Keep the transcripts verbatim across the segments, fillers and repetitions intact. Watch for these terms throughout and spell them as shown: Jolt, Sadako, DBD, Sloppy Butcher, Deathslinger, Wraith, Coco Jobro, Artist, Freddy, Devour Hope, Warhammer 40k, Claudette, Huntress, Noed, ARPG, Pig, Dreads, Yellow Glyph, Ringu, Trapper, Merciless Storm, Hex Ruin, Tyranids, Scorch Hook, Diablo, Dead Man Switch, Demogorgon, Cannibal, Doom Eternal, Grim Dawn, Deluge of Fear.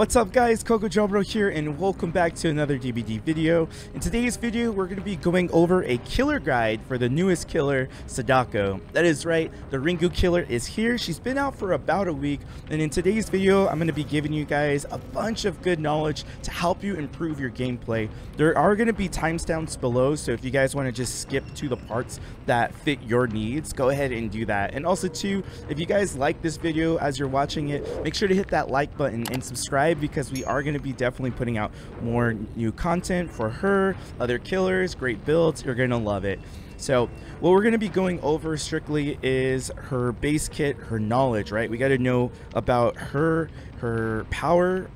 What's up guys, Coco Jobro here and welcome back to another D B D video. In today's video, we're going to be going over a killer guide for the newest killer, Sadako. That is right, the Ringu killer is here. She's been out for about a week, and in today's video, I'm going to be giving you guys a bunch of good knowledge to help you improve your gameplay. There are going to be timestamps below, so if you guys want to just skip to the parts that fit your needs, go ahead and do that. And also too, if you guys like this video as you're watching it, make sure to hit that like button and subscribe, because we are going to be definitely putting out more new content for her, other killers, great builds. You're going to love it. So what we're going to be going over strictly is her base kit, her knowledge, right? We got to know about her, her power,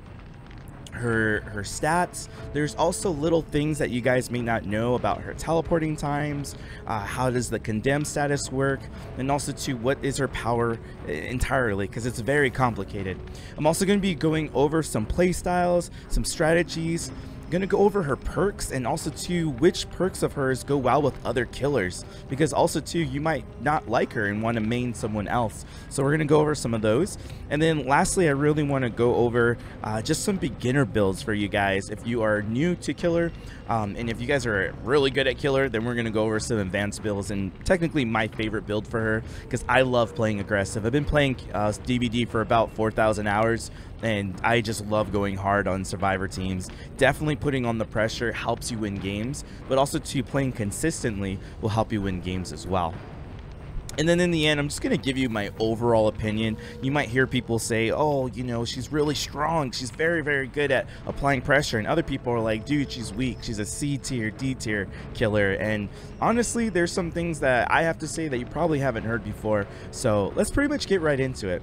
her her stats. There's also little things that you guys may not know about her teleporting times, uh, how does the condemned status work, and also to what is her power entirely, because it's very complicated. I'm also going to be going over some play styles, some strategies. I'm going to go over her perks, and also too which perks of hers go well with other killers, because also too you might not like her and want to main someone else. So we're going to go over some of those. And then lastly, I really want to go over uh, just some beginner builds for you guys if you are new to killer, um, and if you guys are really good at killer, then we're going to go over some advanced builds and technically my favorite build for her, because I love playing aggressive. I've been playing uh, D B D for about four thousand hours, and I just love going hard on survivor teams. Definitely putting on the pressure helps you win games, but also to playing consistently will help you win games as well. And then in the end, I'm just going to give you my overall opinion. You might hear people say, oh, you know, she's really strong, she's very, very good at applying pressure. And other people are like, dude, she's weak, she's a C tier, D tier killer. And honestly, there's some things that I have to say that you probably haven't heard before. So let's pretty much get right into it.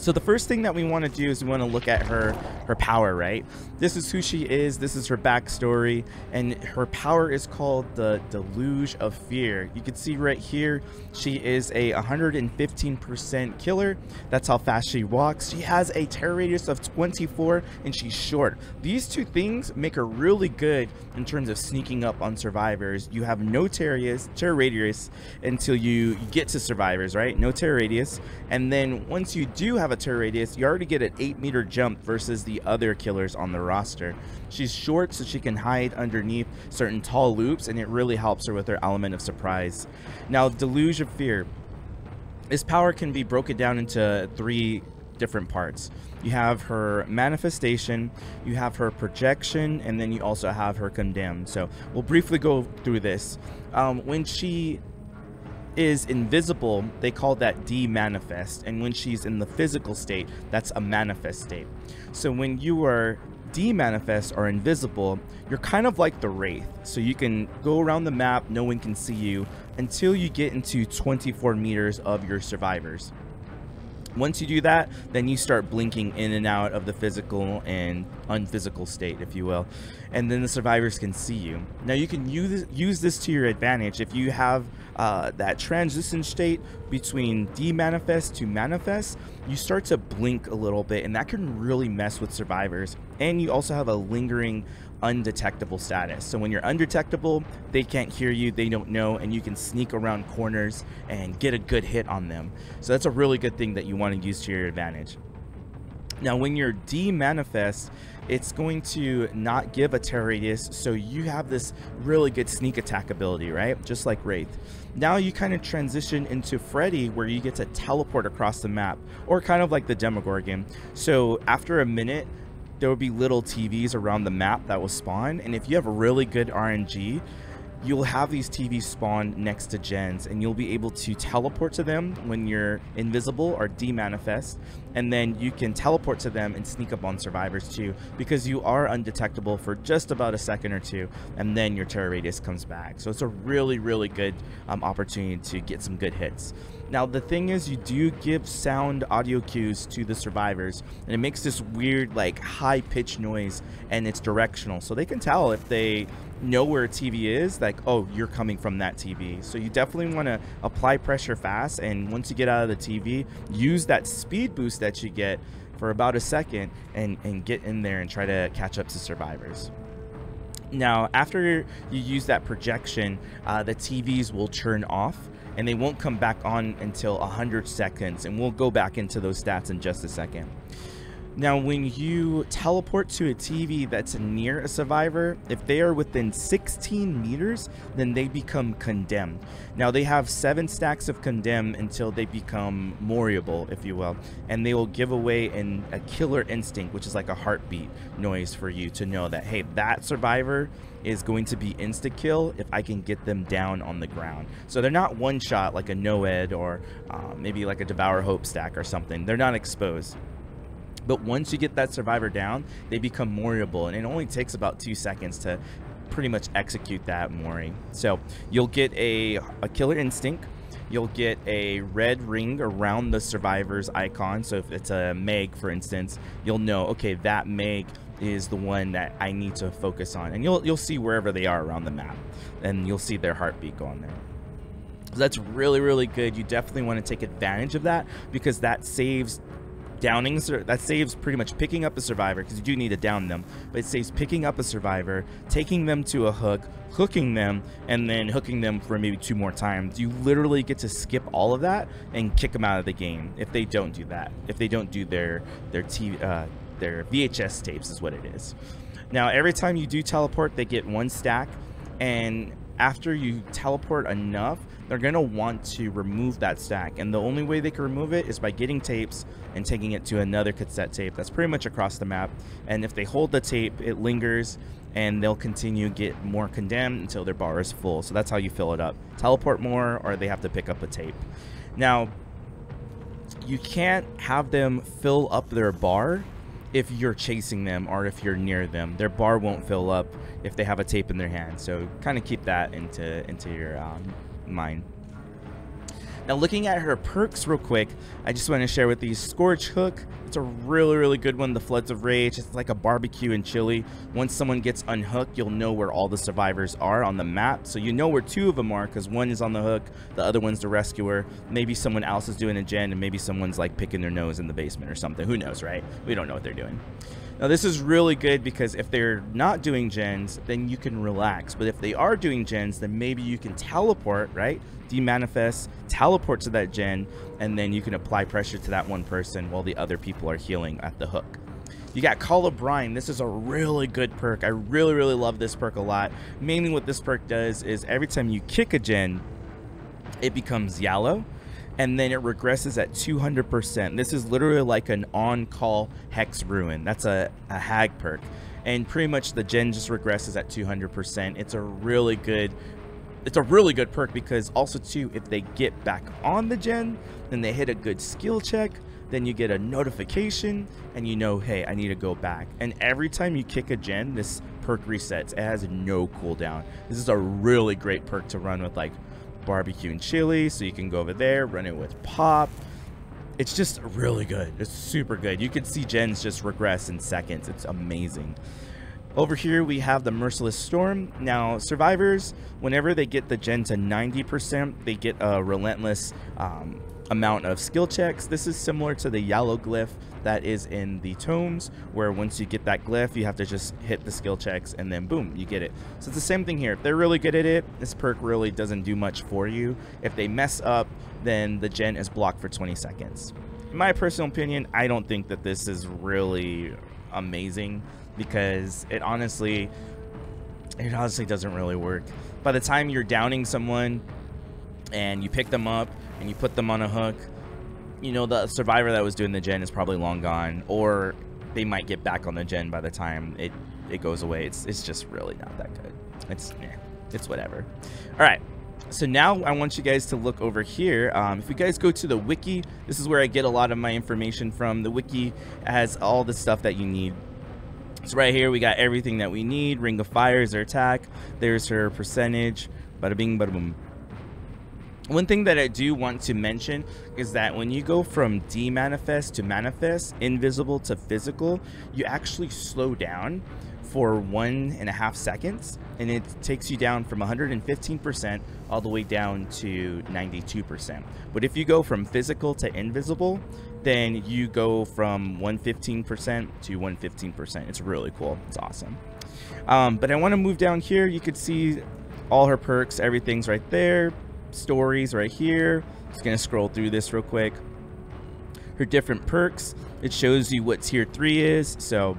So the first thing that we want to do is we want to look at her her power, right? This is who she is, this is her backstory, and her power is called the Deluge of Fear. You can see right here, she is a one hundred fifteen percent killer. That's how fast she walks. She has a tear radius of twenty-four, and she's short. These two things make her really good in terms of sneaking up on survivors. You have no tear radius, tear radius until you, you get to survivors, right? No tear radius. And then once you do have a tear radius, you already get an eight meter jump versus the other killers on the roster. She's short, so she can hide underneath certain tall loops, and it really helps her with her element of surprise. Now, Deluge of Fear, this power can be broken down into three different parts. You have her manifestation, you have her projection, and then you also have her condemned. So we'll briefly go through this. Um, when she is invisible, they call that de-manifest, and when she's in the physical state, that's a manifest state. So when you are de-manifest or invisible, you're kind of like the Wraith, so you can go around the map, no one can see you until you get into twenty-four meters of your survivors. Once you do that, then you start blinking in and out of the physical and unphysical state, if you will, and then the survivors can see you. Now you can use use this to your advantage if you have uh, that transition state between de-manifest to manifest. You start to blink a little bit, and that can really mess with survivors. And you also have a lingering undetectable status, so when you're undetectable, they can't hear you, they don't know, and you can sneak around corners and get a good hit on them. So that's a really good thing that you want to use to your advantage. Now when you're de-manifest, it's going to not give a tear radius, so you have this really good sneak attack ability, right? Just like Wraith. Now you kind of transition into Freddy, where you get to teleport across the map, or kind of like the Demogorgon. So after a minute, there will be little T Vs around the map that will spawn, and if you have a really good R N G, you'll have these T Vs spawn next to gens, and you'll be able to teleport to them when you're invisible or de-manifest, and then you can teleport to them and sneak up on survivors too, because you are undetectable for just about a second or two, and then your terror radius comes back. So it's a really, really good um, opportunity to get some good hits. Now the thing is, you do give sound audio cues to the survivors, and it makes this weird like high pitch noise, and it's directional, so they can tell if they know where a T V is, like, oh, you're coming from that T V. So you definitely want to apply pressure fast, and once you get out of the T V, use that speed boost that you get for about a second and, and get in there and try to catch up to survivors. Now after you use that projection, uh, the T Vs will turn off, and they won't come back on until one hundred seconds, and we'll go back into those stats in just a second. Now, when you teleport to a T V that's near a survivor, if they are within sixteen meters, then they become condemned. Now, they have seven stacks of condemn until they become moriable, if you will, and they will give away an, a killer instinct, which is like a heartbeat noise for you to know that, hey, that survivor is going to be insta-kill if I can get them down on the ground. So they're not one-shot like a Noed or uh, maybe like a Devour Hope stack or something. They're not exposed. But once you get that survivor down, they become moriable, and it only takes about two seconds to pretty much execute that mori. So you'll get a, a killer instinct. You'll get a red ring around the survivor's icon. So if it's a Meg, for instance, you'll know, okay, that Meg is the one that I need to focus on. And you'll, you'll see wherever they are around the map, and you'll see their heartbeat go on there. So that's really, really good. You definitely want to take advantage of that, because that saves downing, that saves pretty much picking up a survivor, because you do need to down them, but it saves picking up a survivor, taking them to a hook, hooking them, and then hooking them for maybe two more times. You literally get to skip all of that and kick them out of the game if they don't do that, if they don't do their their T V, uh, their V H S tapes is what it is. Now, every time you do teleport, they get one stack, and after you teleport enough, they're gonna want to remove that stack, and the only way they can remove it is by getting tapes and taking it to another cassette tape that's pretty much across the map. And if they hold the tape, it lingers, and they'll continue to get more condemned until their bar is full. So that's how you fill it up. Teleport more, or they have to pick up a tape. Now, you can't have them fill up their bar if you're chasing them or if you're near them. Their bar won't fill up if they have a tape in their hand, so kind of keep that into into your um, mind. Now, looking at her perks real quick, I just want to share with you Scorch Hook. It's a really, really good one. The Floods of Rage, it's like a Barbecue and Chili. Once someone gets unhooked, you'll know where all the survivors are on the map. So you know where two of them are, because one is on the hook, the other one's the rescuer. Maybe someone else is doing a gen, and maybe someone's like picking their nose in the basement or something. Who knows, right? We don't know what they're doing. Now, this is really good because if they're not doing gens, then you can relax. But if they are doing gens, then maybe you can teleport, right? Demanifest, teleport to that gen, and then you can apply pressure to that one person while the other people are healing at the hook. You got Call of Brine. This is a really good perk. I really, really love this perk a lot. Mainly what this perk does is every time you kick a gen, it becomes yellow, and then it regresses at two hundred percent. This is literally like an on-call Hex Ruin. That's a, a hag perk. And pretty much the gen just regresses at two hundred percent. It's a really good, it's a really good perk because also too, if they get back on the gen, then they hit a good skill check, then you get a notification and you know, hey, I need to go back. And every time you kick a gen, this perk resets. It has no cooldown. This is a really great perk to run with like Barbecue and Chili, so you can go over there, run it with Pop. It's just really good. It's super good. You can see gens just regress in seconds. It's amazing. Over here we have the Merciless Storm. Now, survivors, whenever they get the gen to ninety percent, they get a relentless um, amount of skill checks. This is similar to the Yellow Glyph that is in the tomes, where once you get that glyph, you have to just hit the skill checks and then boom, you get it. So it's the same thing here. If they're really good at it, this perk really doesn't do much for you. If they mess up, then the gen is blocked for twenty seconds. In my personal opinion, I don't think that this is really amazing because it honestly, it honestly doesn't really work. By the time you're downing someone and you pick them up and you put them on a hook, you know, the survivor that was doing the gen is probably long gone, or they might get back on the gen by the time it, it goes away. It's, it's just really not that good. It's, eh, it's whatever. All right. So now I want you guys to look over here. Um, if you guys go to the wiki, this is where I get a lot of my information from. The wiki has all the stuff that you need. So right here, we got everything that we need. Ring of Fire is her attack. There's her percentage. Bada bing, bada boom. One thing that I do want to mention is that when you go from demanifest to manifest, invisible to physical, you actually slow down for one and a half seconds, and it takes you down from one hundred fifteen percent all the way down to ninety-two percent. But if you go from physical to invisible, then you go from one hundred fifteen percent to one hundred fifteen percent. It's really cool. It's awesome. Um, but I want to move down here. You could see all her perks. Everything's right there. Stories right here. Just gonna scroll through this real quick. her different perks. It shows you what tier three is. So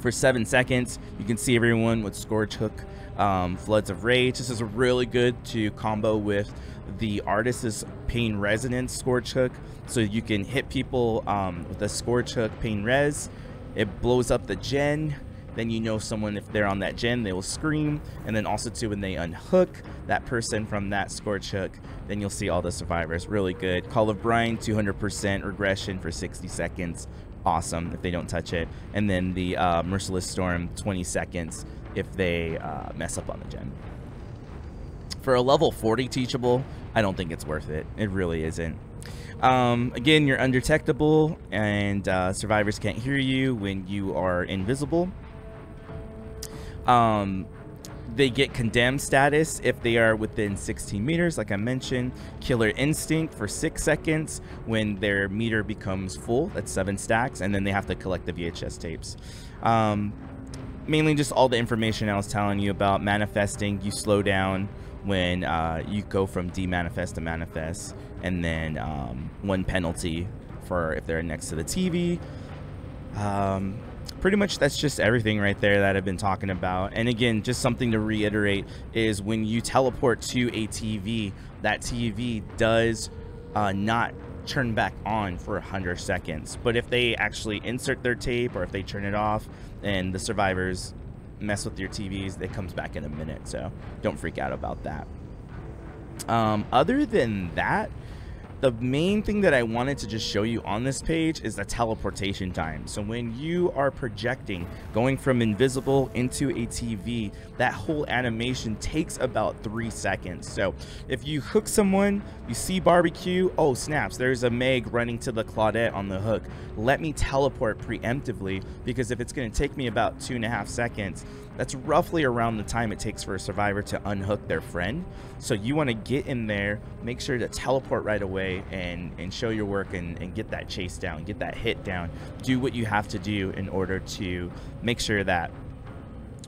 for seven seconds, you can see everyone with Scorch Hook, um, Floods of Rage. This is really good to combo with the Artist's Pain Resonance Scorch Hook. So you can hit people um, with a Scorch Hook Pain Res. It blows up the gen. Then you know someone, if they're on that gen, they will scream. And then also too, when they unhook that person from that Scorch Hook, then you'll see all the survivors. Really good. Call of Brine, two hundred percent regression for sixty seconds. Awesome if they don't touch it. And then the uh, Merciless Storm, twenty seconds if they uh, mess up on the gen. For a level forty teachable, I don't think it's worth it. It really isn't. Um, again, you're undetectable, and uh, survivors can't hear you when you are invisible. Um, they get condemned status if they are within sixteen meters, like I mentioned. Killer Instinct for six seconds when their meter becomes full. That's seven stacks, and then they have to collect the V H S tapes. Um, mainly just all the information I was telling you about. Manifesting, you slow down when uh, you go from demanifest to manifest, and then um, one penalty for if they're next to the T V. Um, Pretty much that's just everything right there that I've been talking about. And again, just something to reiterate is when you teleport to a T V, that T V does uh, not turn back on for one hundred seconds. But if they actually insert their tape or if they turn it off and the survivors mess with your T Vs, it comes back in a minute. So don't freak out about that. Um, other than that, the main thing that I wanted to just show you on this page is the teleportation time. So when you are projecting, going from invisible into a T V, that whole animation takes about three seconds. So if you hook someone, you see Barbecue, oh snaps, there's a Meg running to the Claudette on the hook. Let me teleport preemptively, because if it's gonna take me about two and a half seconds, that's roughly around the time it takes for a survivor to unhook their friend. So you want to get in there, make sure to teleport right away and, and show your work and, and get that chase down, get that hit down. Do what you have to do in order to make sure that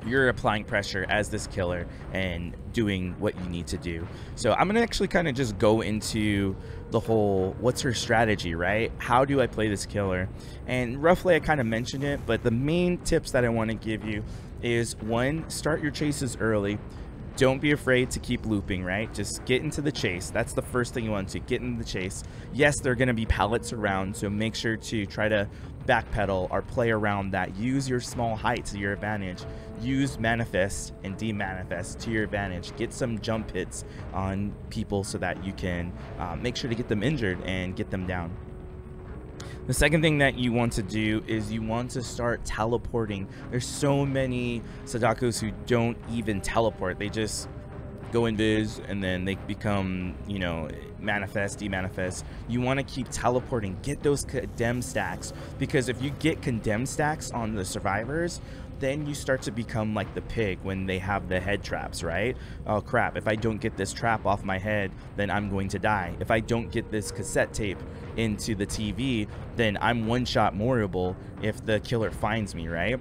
you're applying pressure as this killer and doing what you need to do. So I'm gonna actually kind of just go into the whole, what's her strategy, right? How do I play this killer? And roughly I kind of mentioned it, but the main tips that I want to give you is one, start your chases early. Don't be afraid to keep looping, right? Just get into the chase. That's the first thing you want to get into the chase. Yes, there are gonna be pallets around, so make sure to try to backpedal or play around that. Use your small height to your advantage. Use manifest and demanifest to your advantage. Get some jump hits on people so that you can uh, make sure to get them injured and get them down. The second thing that you want to do is you want to start teleporting. There's so many Sadakos who don't even teleport. They just go invis and then they become, you know, manifest, demanifest. You want to keep teleporting. Get those condemn stacks, because if you get condemn stacks on the survivors, then you start to become like the pig when they have the head traps, right? Oh crap, if I don't get this trap off my head, then I'm going to die. If I don't get this cassette tape into the T V, then I'm one-shot mortable if the killer finds me, right?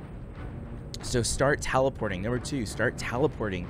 So start teleporting. Number two, start teleporting.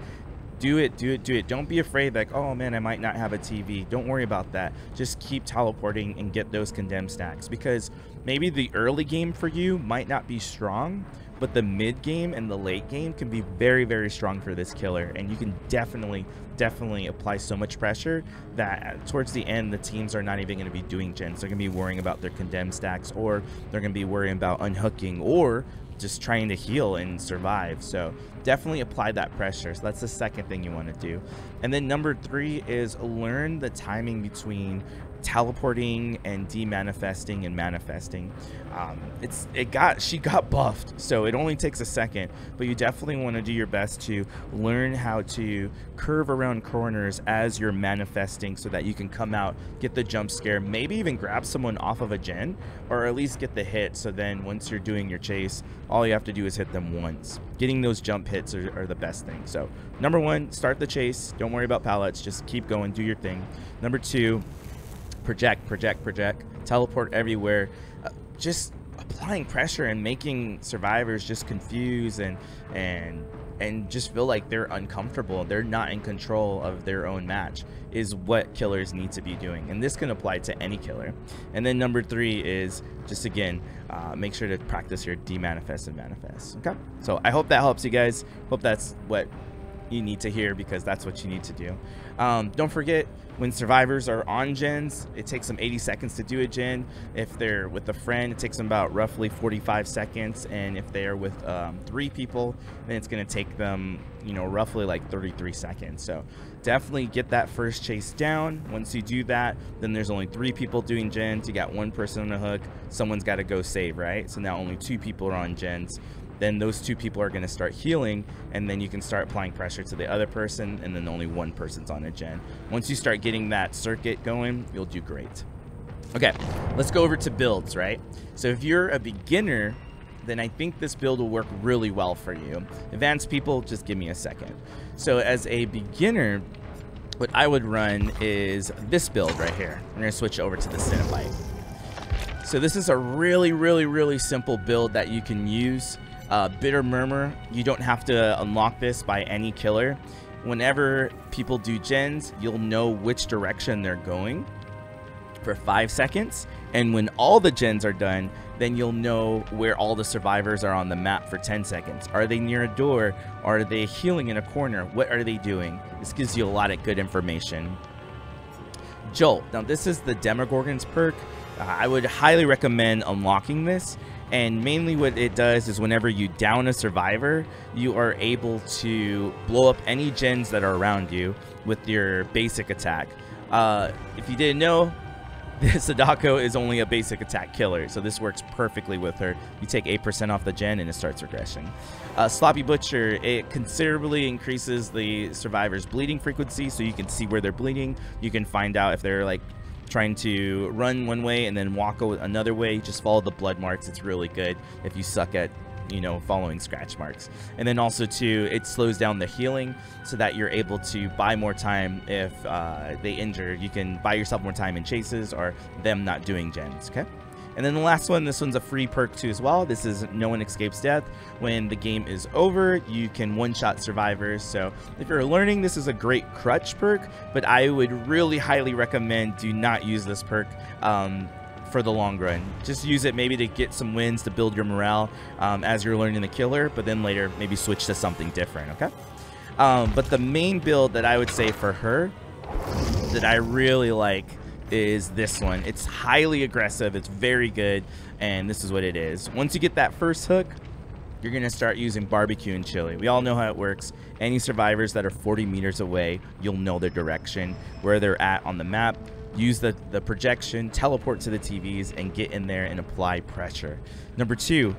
Do it, do it, do it. Don't be afraid like, oh man, I might not have a T V. Don't worry about that. Just keep teleporting and get those condemned stacks, because maybe the early game for you might not be strong, but the mid game and the late game can be very, very strong for this killer. And you can definitely, definitely apply so much pressure that towards the end, the teams are not even gonna be doing gens. They're gonna be worrying about their condemned stacks, or they're gonna be worrying about unhooking, or just trying to heal and survive. So definitely apply that pressure. So that's the second thing you wanna do. And then number three is learn the timing between teleporting and demanifesting and manifesting. Um, it's it got she got buffed, so it only takes a second, but you definitely want to do your best to learn how to curve around corners as you're manifesting so that you can come out, get the jump scare, maybe even grab someone off of a gen, or at least get the hit. So then once you're doing your chase, all you have to do is hit them once. Getting those jump hits are, are the best thing. So number one, start the chase. Don't worry about pallets, just keep going, do your thing. Number two, project, project, project, teleport everywhere. Uh, just applying pressure and making survivors just confused and and and just feel like they're uncomfortable. They're not in control of their own match is what killers need to be doing. And this can apply to any killer. And then number three is just, again, uh, make sure to practice your demanifest and manifest. Okay. So I hope that helps you guys. Hope that's what you need to hear, because that's what you need to do. Um, don't forget, when survivors are on gens, it takes them eighty seconds to do a gen. If they're with a friend, it takes them about roughly forty-five seconds. And if they are with um, three people, then it's going to take them, you know, roughly like thirty-three seconds. So definitely get that first chase down. Once you do that, then there's only three people doing gens. You got one person on the hook. Someone's got to go save, right? So now only two people are on gens. Then those two people are going to start healing, and then you can start applying pressure to the other person, and then only one person's on a gen. Once you start getting that circuit going, you'll do great. Okay, let's go over to builds, right? So if you're a beginner, then I think this build will work really well for you. Advanced people, just give me a second. So as a beginner, what I would run is this build right here. I'm going to switch over to the Cinebyte. So this is a really, really, really simple build that you can use. Uh, Bitter Murmur, you don't have to unlock this by any killer. Whenever people do gens, you'll know which direction they're going for five seconds, and when all the gens are done, then you'll know where all the survivors are on the map for ten seconds. Are they near a door? Are they healing in a corner? What are they doing? This gives you a lot of good information. Jolt, now this is the Demogorgon's perk. uh, I would highly recommend unlocking this. And mainly what it does is whenever you down a survivor, you are able to blow up any gens that are around you with your basic attack. Uh, if you didn't know, Sadako is only a basic attack killer, so this works perfectly with her. You take eight percent off the gen and it starts regression. Uh, Sloppy Butcher, it considerably increases the survivor's bleeding frequency, so you can see where they're bleeding. You can find out if they're like trying to run one way and then walk another way. Just follow the blood marks. It's really good if you suck at, you know, following scratch marks. And then also too, it slows down the healing so that you're able to buy more time if uh, they injure. You can buy yourself more time in chases or them not doing gens, okay? And then the last one, this one's a free perk too as well. This is No One Escapes Death. When the game is over, you can one-shot survivors. So if you're learning, this is a great crutch perk, but I would really highly recommend do not use this perk um, for the long run. Just use it maybe to get some wins, to build your morale um, as you're learning the killer, but then later maybe switch to something different, okay? Um, but the main build that I would say for her that I really like is this one. It's highly aggressive, it's very good, and this is what it is. Once you get that first hook, you're gonna start using Barbecue and Chili. We all know how it works. Any survivors that are forty meters away, you'll know their direction, where they're at on the map. Use the, the projection, teleport to the T Vs, and get in there and apply pressure. Number two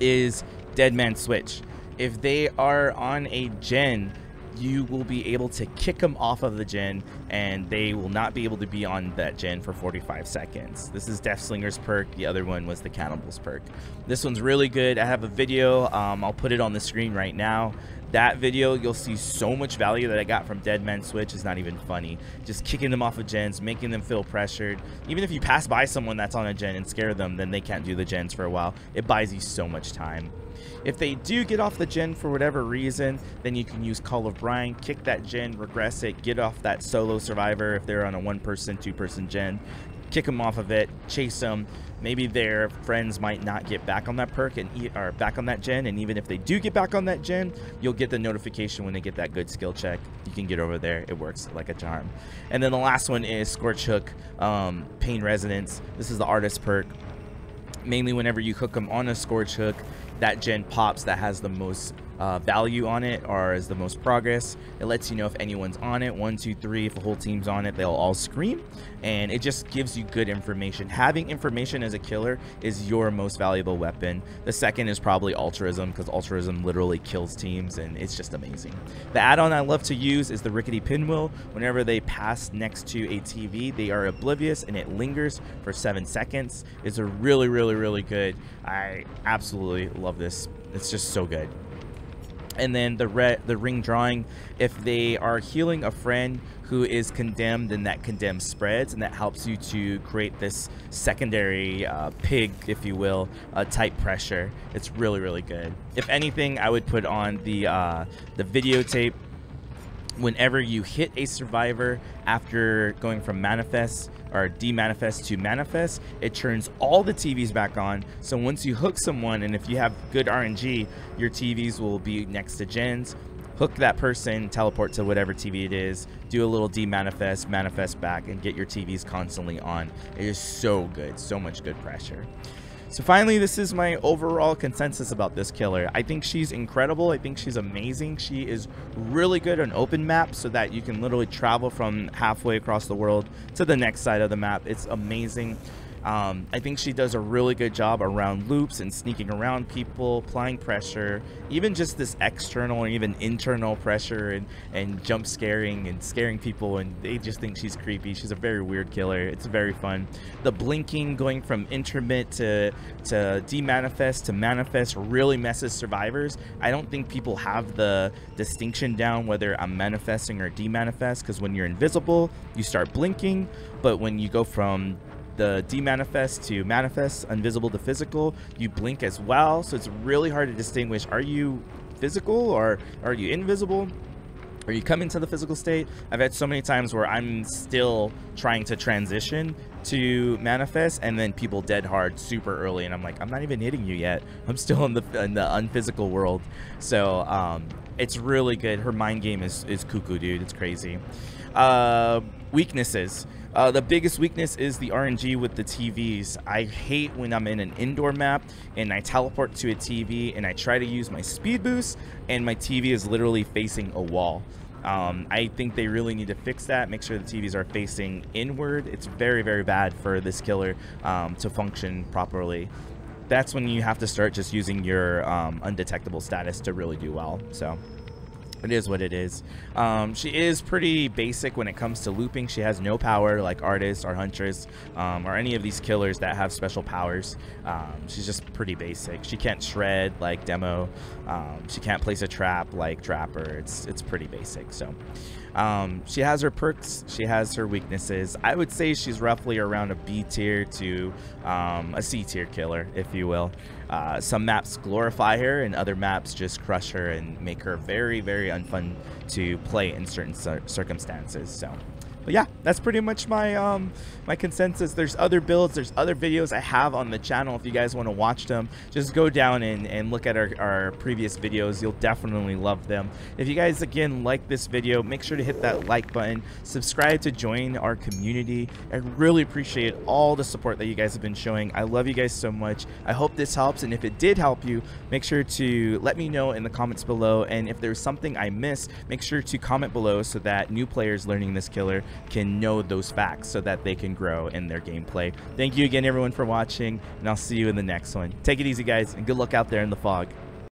is Dead Man Switch. If they are on a gen, you will be able to kick them off of the gen, and they will not be able to be on that gen for forty-five seconds. This is Deathslinger's perk. The other one was the Cannibal's perk. This one's really good. I have a video. Um, I'll put it on the screen right now. That video, you'll see so much value that I got from Dead Man Switch. It's not even funny. Just kicking them off of gens, making them feel pressured. Even if you pass by someone that's on a gen and scare them, then they can't do the gens for a while. It buys you so much time. If they do get off the gen for whatever reason, then you can use Call of Brine, kick that gen, regress it, get off that solo survivor if they're on a one-person, two-person gen, kick them off of it, chase them. Maybe their friends might not get back on that perk and eat, or back on that gen, and even if they do get back on that gen, you'll get the notification when they get that good skill check. You can get over there. It works like a charm. And then the last one is Scorch Hook, um, Pain Resonance. This is the Artist perk. Mainly whenever you hook them on a Scorch Hook, that gen pops that has the most uh, value on it or is the most progress. It lets you know if anyone's on it. One, two, three. If the whole team's on it, they'll all scream. And it just gives you good information. Having information as a killer is your most valuable weapon. The second is probably altruism, because altruism literally kills teams, and it's just amazing. The add-on I love to use is the Rickety Pinwheel. Whenever they pass next to a T V, they are oblivious, and it lingers for seven seconds. It's a really, really, really good. I absolutely love this. It's just so good. And then the re the ring drawing, if they are healing a friend who is condemned, then that condemn spreads, and that helps you to create this secondary uh, pig, if you will, uh, type pressure. It's really, really good. If anything, I would put on the uh, the videotape. Whenever you hit a survivor after going from manifest or demanifest to manifest, it turns all the T Vs back on. So once you hook someone, and if you have good R N G, your T Vs will be next to gens. Hook that person, teleport to whatever T V it is, do a little demanifest, manifest back, and get your T Vs constantly on. It is so good, so much good pressure. So finally, this is my overall consensus about this killer. I think she's incredible. I think she's amazing. She is really good on open maps, so that you can literally travel from halfway across the world to the next side of the map. It's amazing. Um, I think she does a really good job around loops and sneaking around people, applying pressure, even just this external or even internal pressure, and, and jump scaring and scaring people, and they just think she's creepy. She's a very weird killer. It's very fun. The blinking, going from intermit to, to demanifest to manifest, really messes survivors. I don't think people have the distinction down whether I'm manifesting or demanifest, because when you're invisible, you start blinking, but when you go from the demanifest to manifest, invisible to physical, you blink as well. So it's really hard to distinguish, are you physical or are you invisible? Are you coming to the physical state? I've had so many times where I'm still trying to transition to manifest, and then people dead hard super early, and I'm like, I'm not even hitting you yet. I'm still in the, in the unphysical world. So um, it's really good. Her mind game is, is cuckoo, dude. It's crazy. Uh, weaknesses. Uh, the biggest weakness is the R N G with the T Vs. I hate when I'm in an indoor map and I teleport to a T V and I try to use my speed boost and my T V is literally facing a wall. Um, I think they really need to fix that. Make sure the T Vs are facing inward. It's very, very bad for this killer um, to function properly. That's when you have to start just using your um, undetectable status to really do well. So it is what it is. Um, she is pretty basic when it comes to looping. She has no power like Artist or Huntress um, or any of these killers that have special powers. Um, she's just pretty basic. She can't shred like Demo. Um, she can't place a trap like Trapper. It's, it's pretty basic. So um, she has her perks. She has her weaknesses. I would say she's roughly around a B tier to um, a C tier killer, if you will. Uh, some maps glorify her and other maps just crush her and make her very, very unfun to play in certain cir circumstances. So, but yeah, that's pretty much my um, my consensus. There's other builds, there's other videos I have on the channel. If you guys want to watch them, just go down and, and look at our, our previous videos. You'll definitely love them. If you guys, again, like this video, make sure to hit that like button. Subscribe to join our community. I really appreciate all the support that you guys have been showing. I love you guys so much. I hope this helps. And if it did help you, make sure to let me know in the comments below. And if there's something I missed, make sure to comment below so that new players learning this killer can know those facts so that they can grow in their gameplay. Thank you again, everyone, for watching, and I'll see you in the next one. Take it easy, guys, and good luck out there in the fog.